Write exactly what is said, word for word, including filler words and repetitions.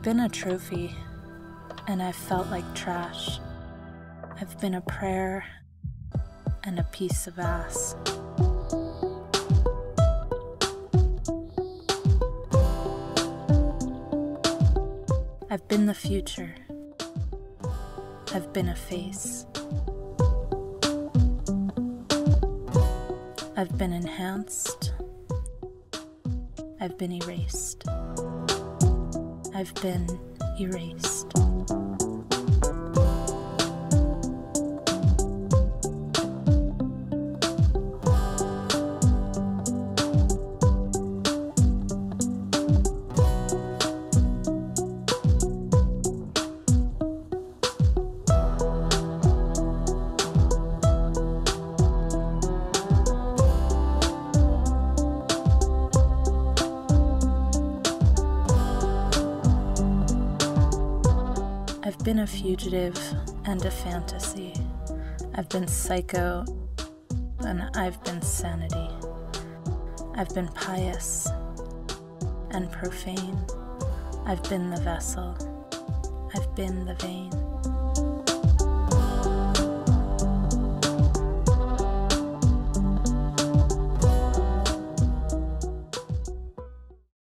I've been a trophy, and I've felt like trash. I've been a prayer, and a piece of ass. I've been the future. I've been a face. I've been enhanced. I've been erased. I've been erased. I've been a fugitive and a fantasy. I've been psycho and I've been sanity. I've been pious and profane. I've been the vessel. I've been the vein.